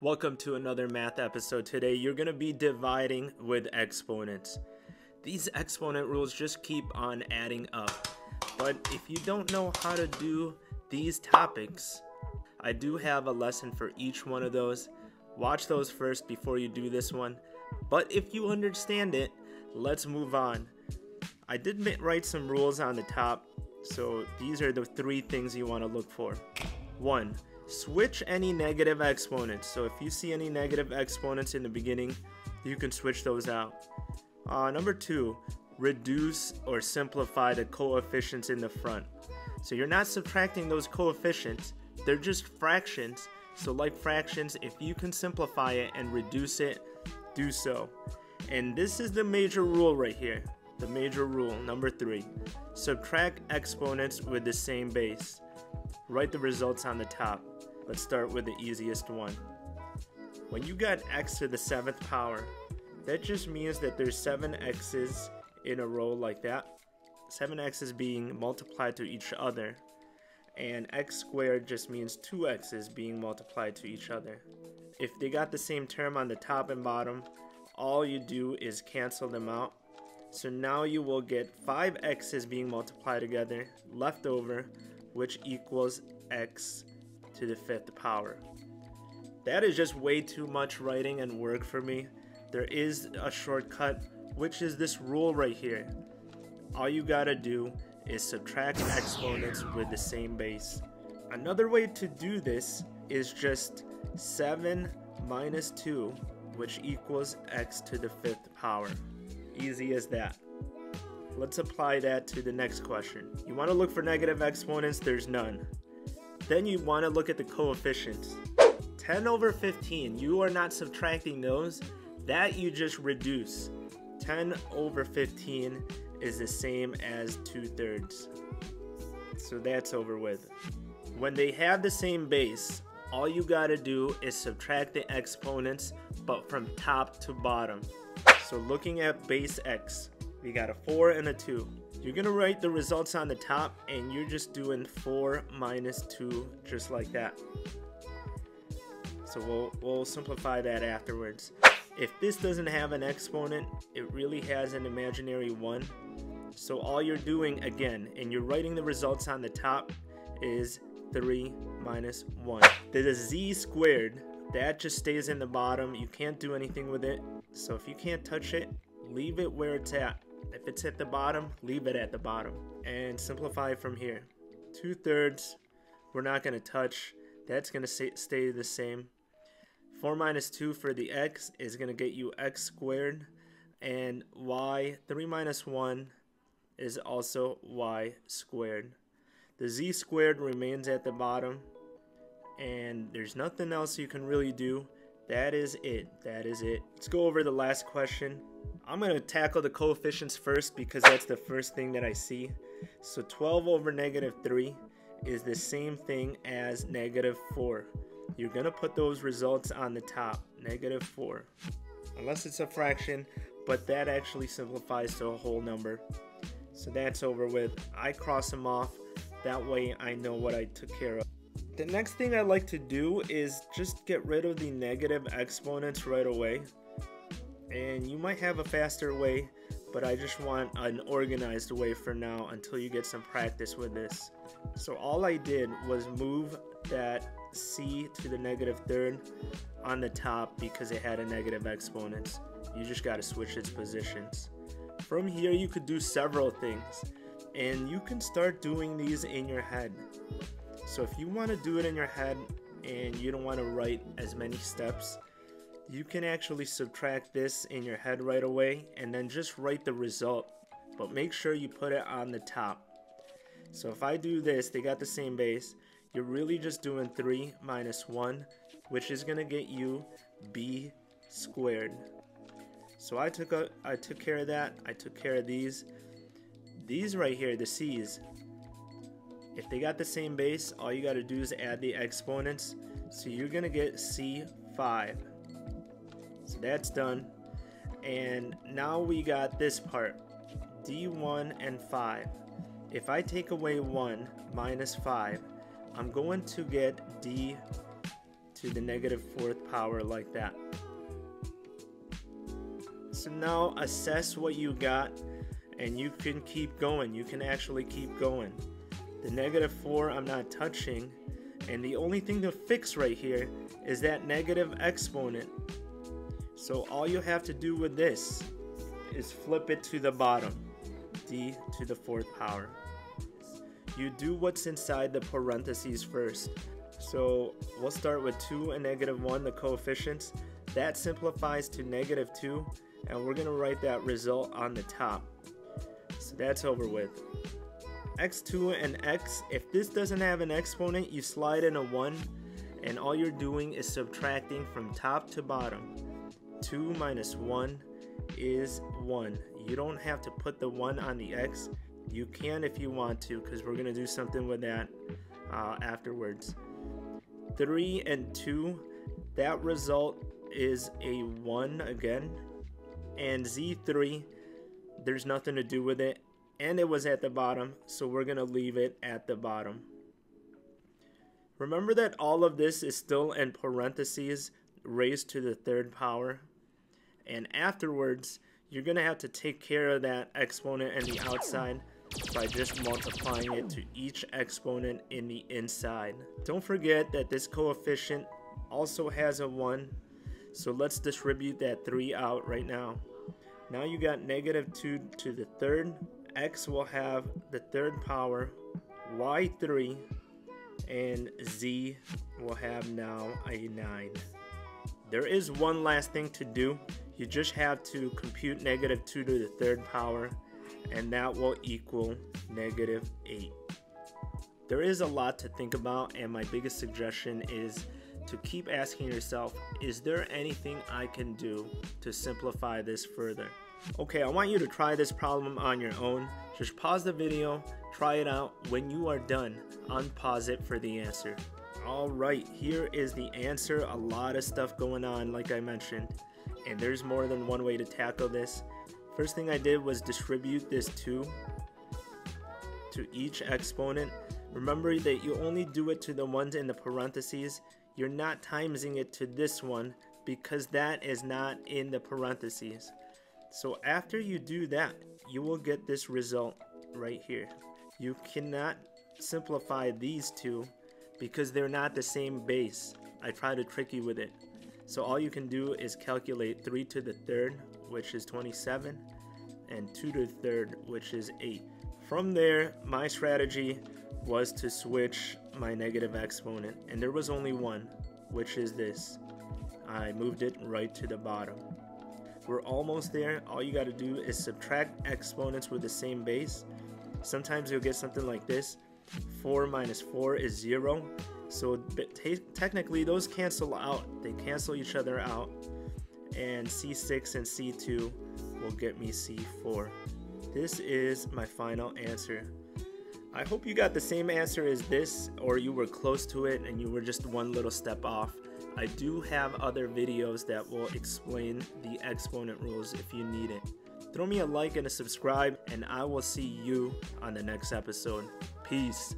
Welcome to another math episode. Today you're going to be dividing with exponents. These exponent rules just keep on adding up. But if you don't know how to do these topics, I do have a lesson for each one of those. Watch those first before you do this one. But if you understand it, let's move on. I did write some rules on the top. So these are the three things you want to look for. 1. Switch any negative exponents. So if you see any negative exponents in the beginning, you can switch those out. Number 2, reduce or simplify the coefficients in the front. So you're not subtracting those coefficients, they're just fractions. So like fractions, if you can simplify it and reduce it, do so. And this is the major rule right here. The major rule, number 3, subtract exponents with the same base. Write the results on the top. Let's start with the easiest one. When you got x to the 7th power, that just means that there's 7 x's in a row like that. 7 x's being multiplied to each other. And x squared just means 2 x's being multiplied to each other. If they got the same term on the top and bottom, all you do is cancel them out. So now you will get 5 x's being multiplied together, left over, which equals x to the 5th power. That is just way too much writing and work for me. There is a shortcut, which is this rule right here. All you gotta do is subtract exponents with the same base. Another way to do this is just 7 minus 2, which equals x to the 5th power. Easy as that. Let's apply that to the next question. You want to look for negative exponents, there's none. Then you want to look at the coefficients. 10 over 15, you are not subtracting those, that you just reduce. 10 over 15 is the same as 2/3. So that's over with. When they have the same base, all you gotta do is subtract the exponents, but from top to bottom. So looking at base x, we got a 4 and a 2. You're gonna write the results on the top and you're just doing 4 minus 2 just like that. So we'll simplify that afterwards. If this doesn't have an exponent, it really has an imaginary 1. So all you're doing again, and you're writing the results on the top, is 3 minus 1. There's a z squared, that just stays in the bottom. You can't do anything with it. So if you can't touch it, leave it where it's at. If it's at the bottom, leave it at the bottom and simplify from here. 2/3, we're not going to touch. That's going to stay the same. 4 minus 2 for the x is going to get you x squared, and y, 3 minus 1 is also y squared. The z squared remains at the bottom, and there's nothing else you can really do. That is it. That is it. Let's go over the last question. I'm going to tackle the coefficients first because that's the first thing that I see. So 12 over negative 3 is the same thing as negative 4. You're going to put those results on the top. Negative 4. Unless it's a fraction, but that actually simplifies to a whole number. So that's over with. I cross them off. That way I know what I took care of. The next thing I like to do is just get rid of the negative exponents right away. And you might have a faster way, but I just want an organized way for now until you get some practice with this. So all I did was move that c to the -3rd on the top because it had a negative exponent. You just got to switch its positions. From here you could do several things, and you can start doing these in your head. So if you want to do it in your head and you don't want to write as many steps, you can actually subtract this in your head right away and then just write the result, but make sure you put it on the top. So if I do this, they got the same base, you're really just doing 3 minus 1, which is going to get you b squared. So I took care of that. I took care of these. These right here, the c's. If they got the same base, all you got to do is add the exponents. So you're going to get c5. So that's done. And now we got this part, d1 and 5. If I take away 1 minus 5, I'm going to get d2 to the -4th power like that. So now assess what you got, and you can keep going. You can actually keep going. The -4 I'm not touching, and the only thing to fix right here is that negative exponent. So all you have to do with this is flip it to the bottom, d⁴ power. You do what's inside the parentheses first. So we'll start with 2 and -1, the coefficients. That simplifies to -2, and we're gonna write that result on the top. So that's over with. x2 and x, if this doesn't have an exponent, you slide in a 1, and all you're doing is subtracting from top to bottom. 2 minus 1 is 1. You don't have to put the 1 on the x. You can if you want to, because we're gonna do something with that afterwards. 3 and 2, that result is a 1 again. And z3, there's nothing to do with it, and it was at the bottom, so we're gonna leave it at the bottom. Remember that all of this is still in parentheses raised to the 3rd power, and afterwards you're gonna have to take care of that exponent in the outside by just multiplying it to each exponent in the inside. Don't forget that this coefficient also has a 1, so let's distribute that 3 out right now. Now you got -2 to the 3rd, x will have the 3rd power, y3, and z will have now a 9. There is one last thing to do. You just have to compute -2 to the 3rd power, and that will equal -8. There is a lot to think about, and my biggest suggestion is to keep asking yourself, is there anything I can do to simplify this further? Okay, I want you to try this problem on your own. Just pause the video, try it out. When you are done, unpause it for the answer. All right, here is the answer. A lot of stuff going on, like I mentioned, and there's more than one way to tackle this. First thing I did was distribute this 2 to each exponent. Remember that you only do it to the ones in the parentheses. You're not timesing it to this one because that is not in the parentheses. So after you do that, you will get this result right here. You cannot simplify these 2 because they're not the same base. I tried to trick you with it. So all you can do is calculate 3 to the 3rd, which is 27, and 2 to the 3rd, which is 8. From there, my strategy was to switch my negative exponent, and there was only one, which is this. I moved it right to the bottom. We're almost there. All you got to do is subtract exponents with the same base. Sometimes you'll get something like this. 4 minus 4 is 0. So technically those cancel out. They cancel each other out. And C6 and C2 will get me C4. This is my final answer. I hope you got the same answer as this, or you were close to it and you were just one little step off. I do have other videos that will explain the exponent rules if you need it. Throw me a like and a subscribe, and I will see you on the next episode. Peace.